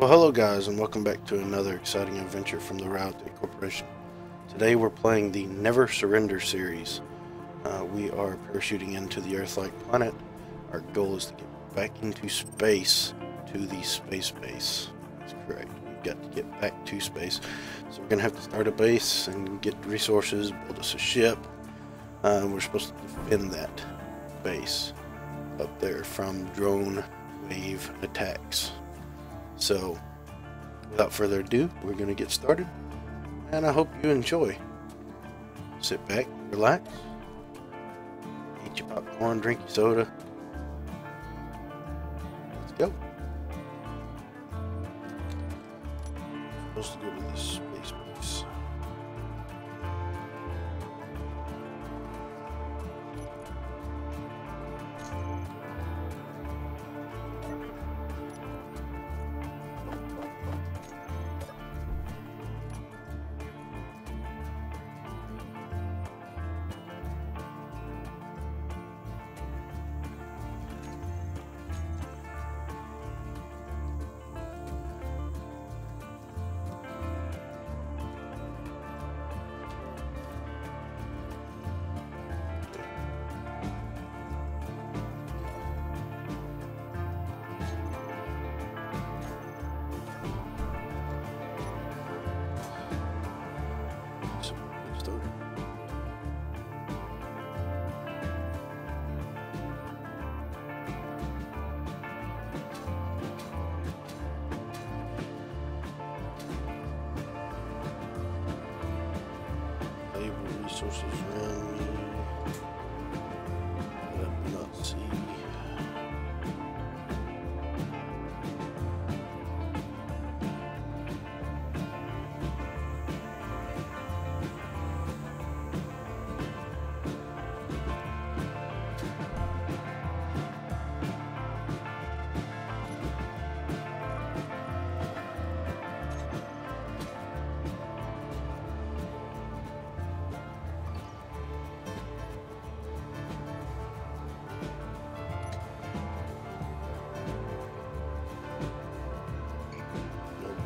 Well, hello guys, and welcome back to another exciting adventure from the Ryotek Corporation. Today we're playing the Never Surrender series. We are parachuting into the Earth-like planet. Our goal is to get back into space, to the space base. That's correct. We've got to get back to space. So we're going to have to start a base and get resources, build us a ship. We're supposed to defend that base up there from drone wave attacks. So, without further ado, we're going to get started, and I hope you enjoy. Sit back, relax, eat your popcorn, drink your soda. Let's go. I'm supposed to go to this space base. Resources around me that I do not see.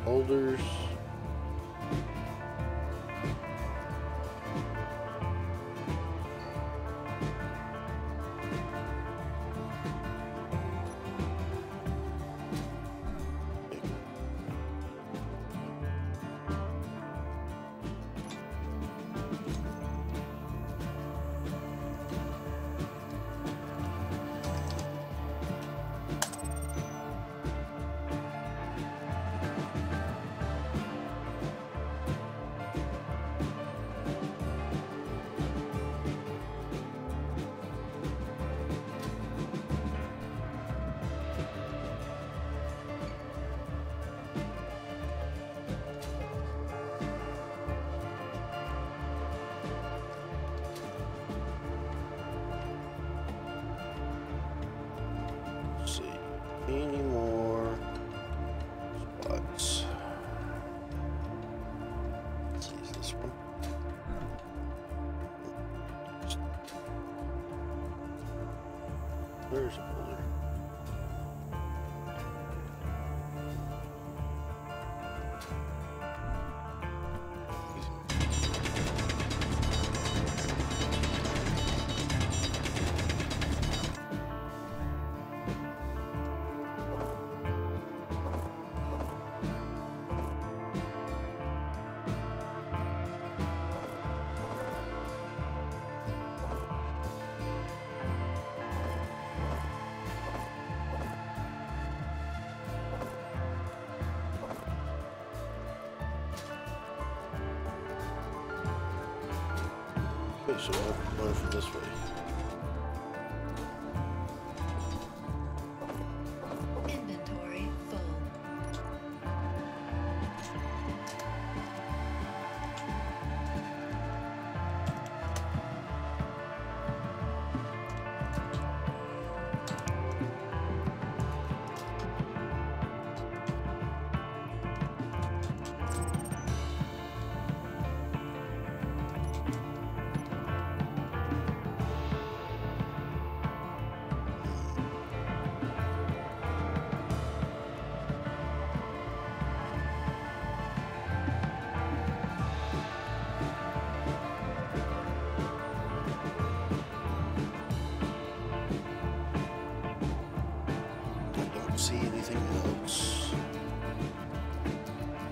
Boulders. Any more spots? Let's use this one. There's a boulder. So I'll go from this way. Inventory full.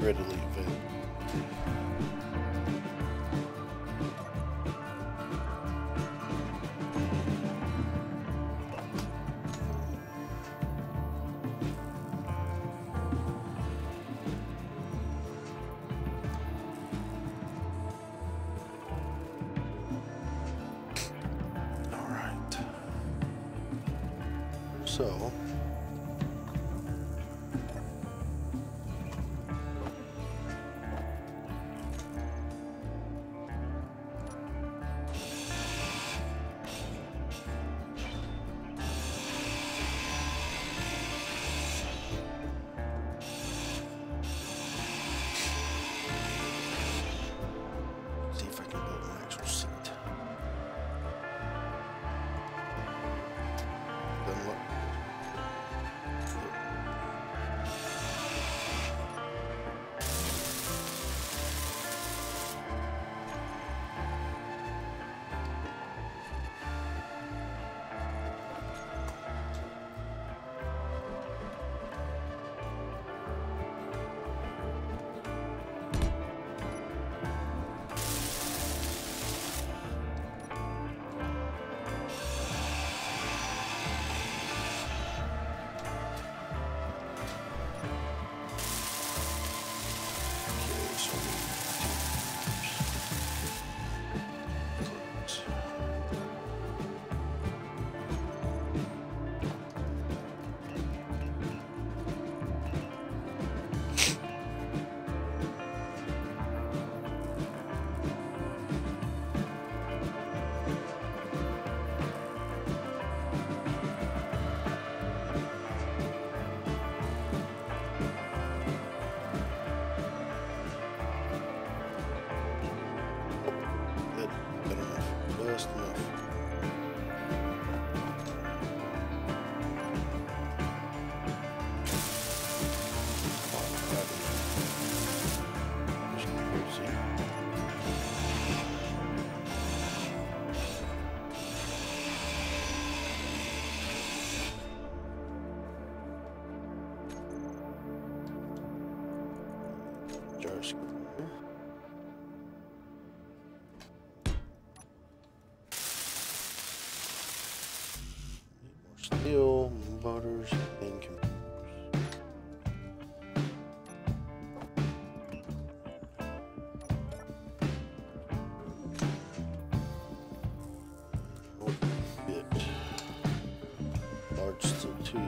readily available. So, steel, motors, and computers. Oh, bit. Large steel tube.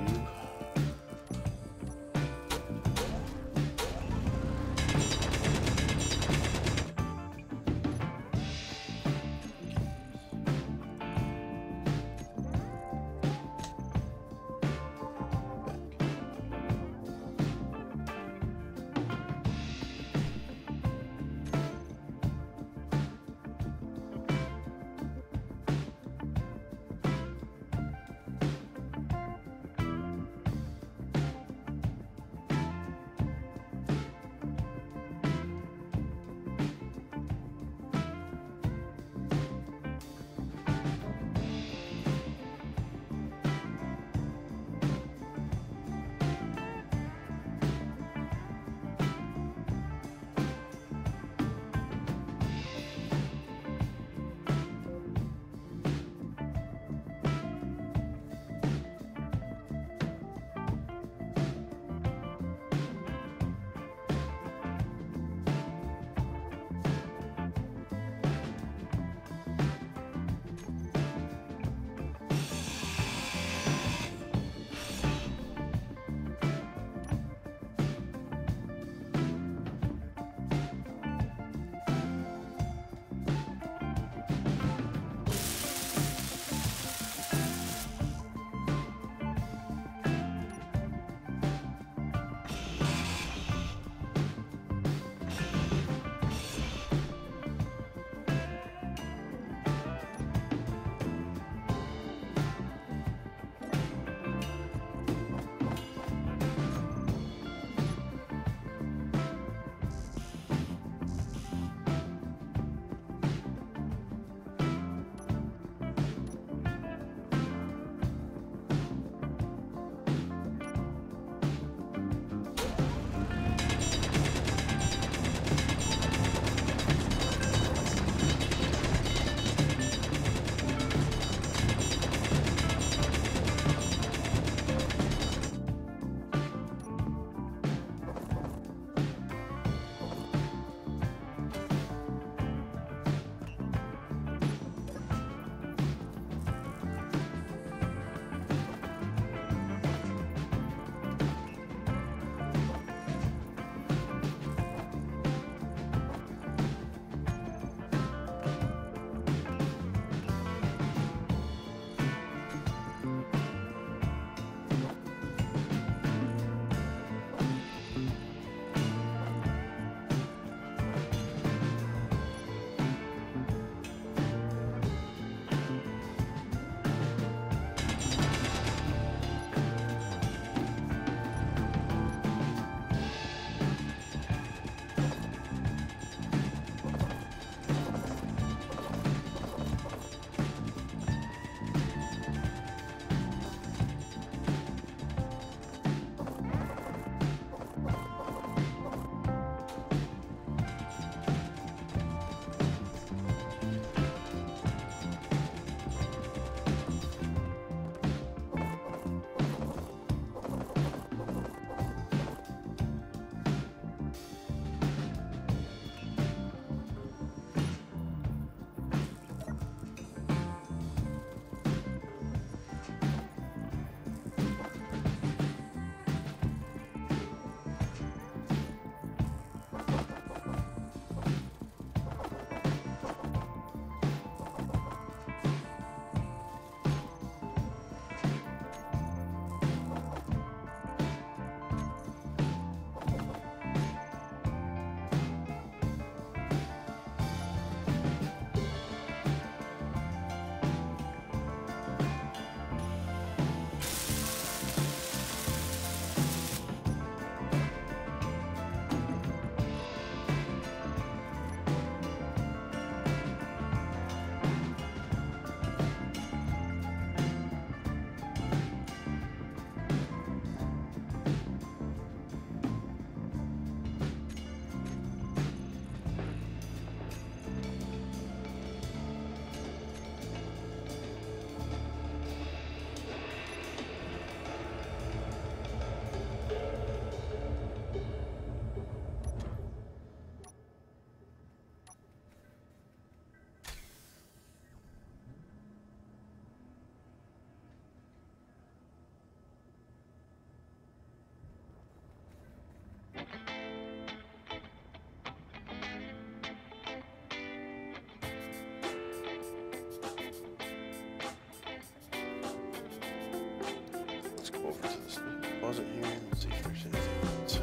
throws at you. Let's see if there's anything else.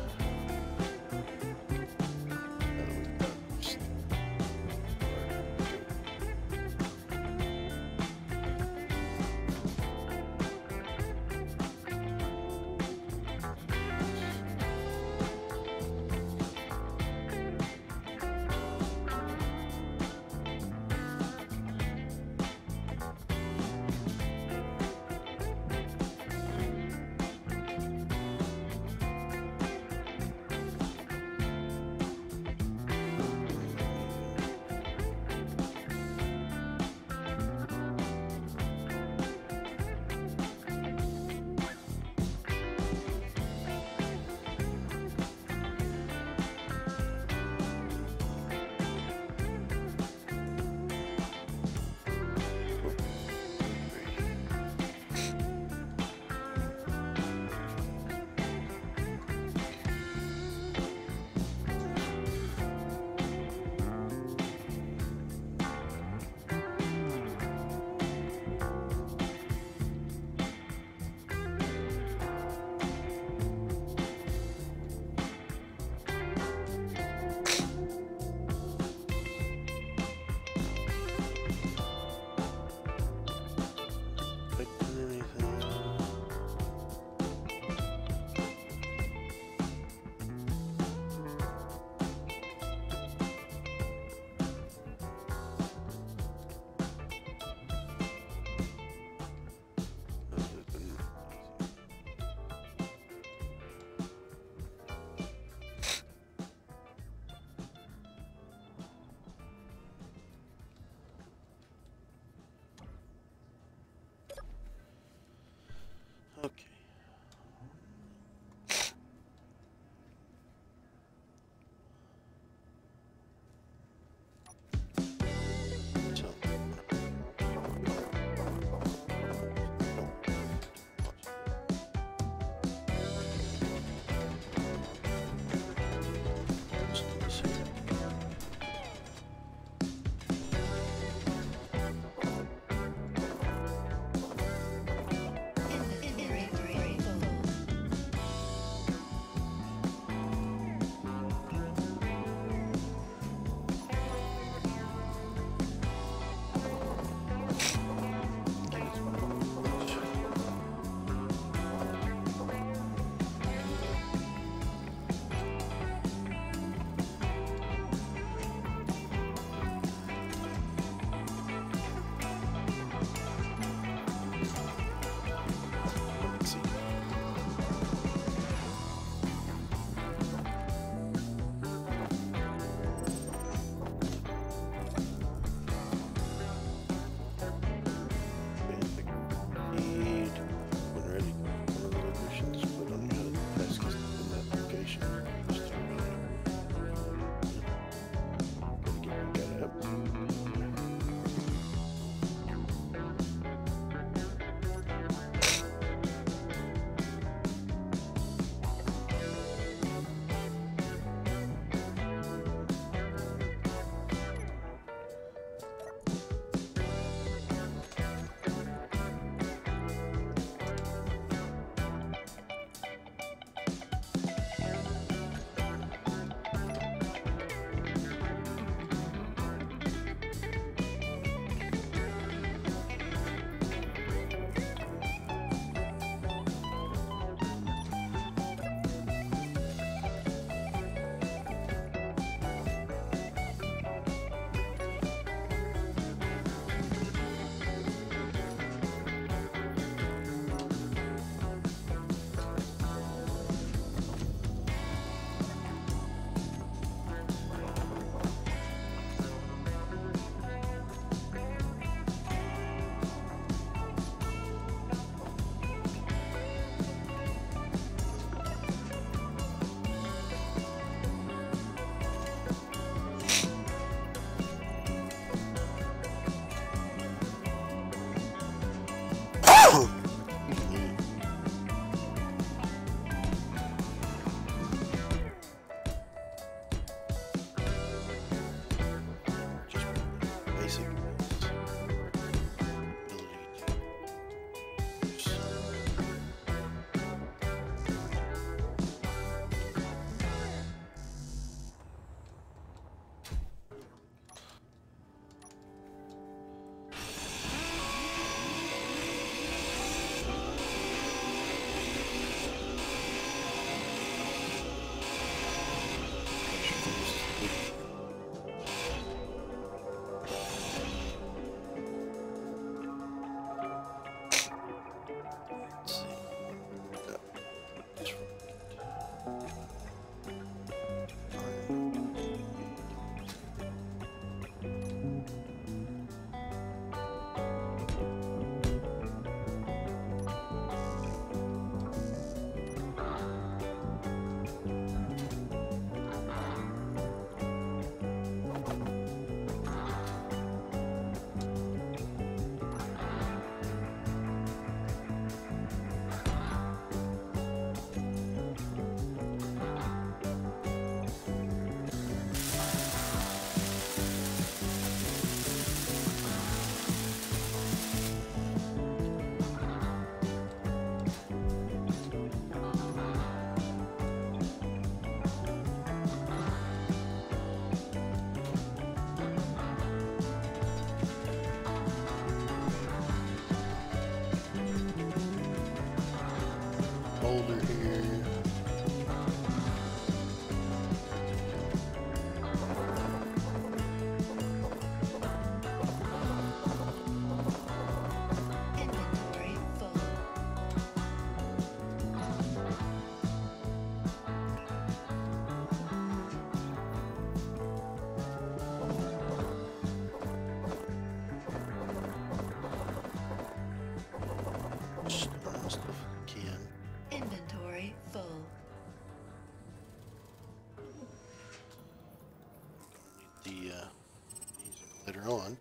later on.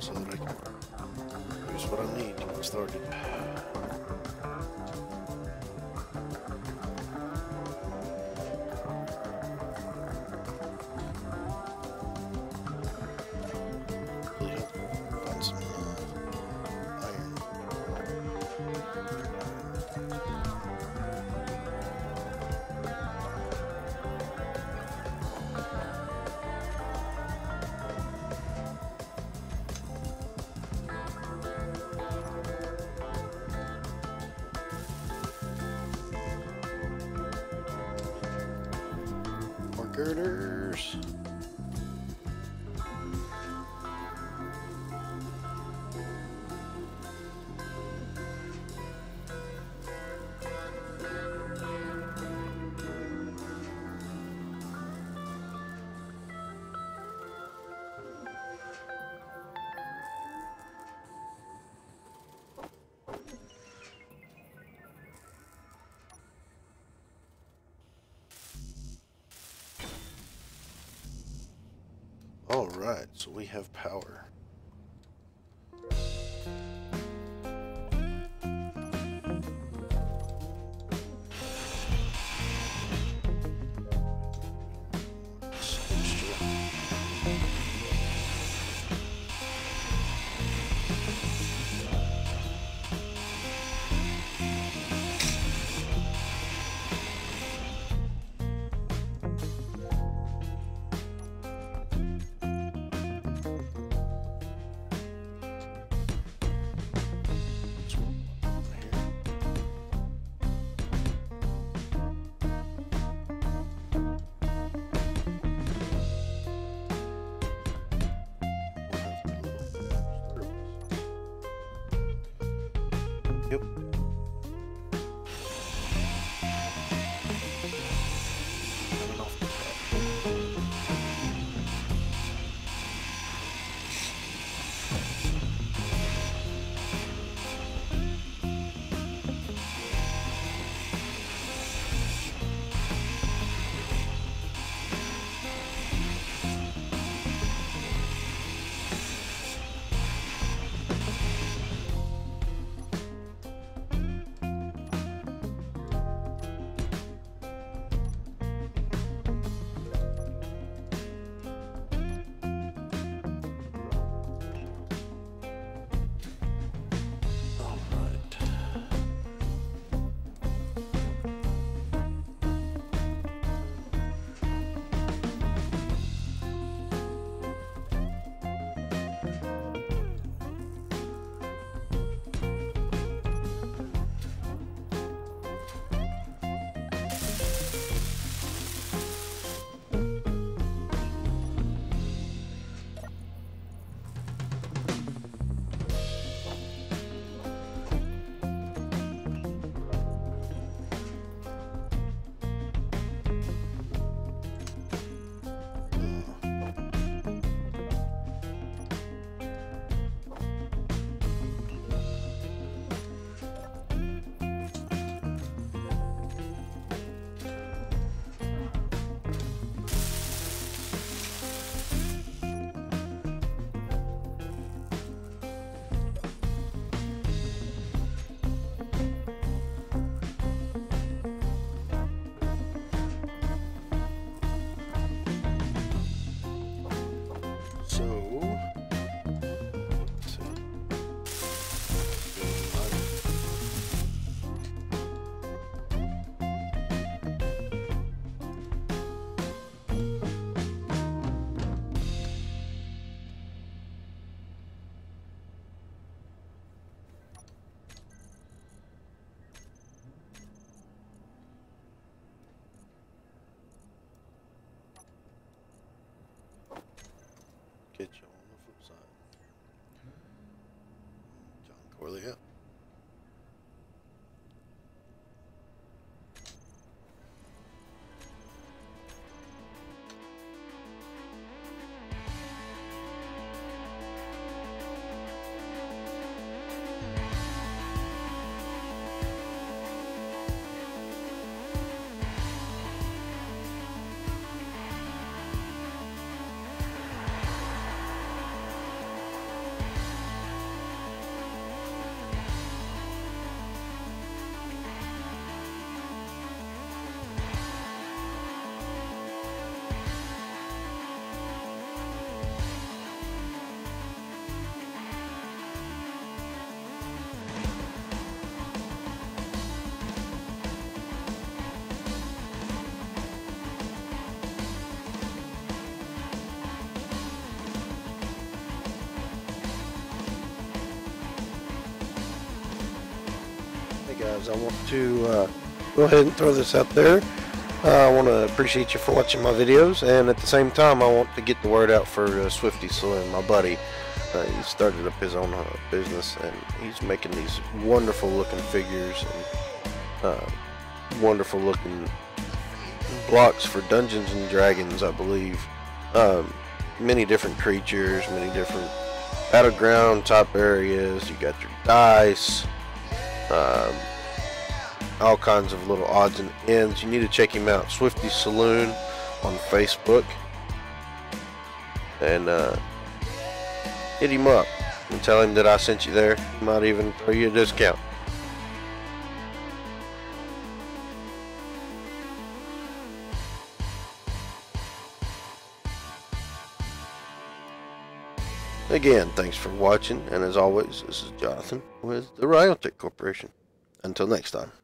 So that I can use what I need to get started. Girders. Alright, so we have power. guys. I want to go ahead and throw this out there. I want to appreciate you for watching my videos, and at the same time I want to get the word out for Swifty Saloon, my buddy. He started up his own business, and he's making these wonderful looking figures and wonderful looking blocks for Dungeons and Dragons, I believe. Many different creatures, many different battleground type areas. You got your dice, all kinds of little odds and ends. You need to check him out, Swifty Saloon on Facebook, and hit him up and tell him that I sent you there. He might even throw you a discount. Again, thanks for watching, and as always, this is Jonathan with the Ryotek Corporation. Until next time.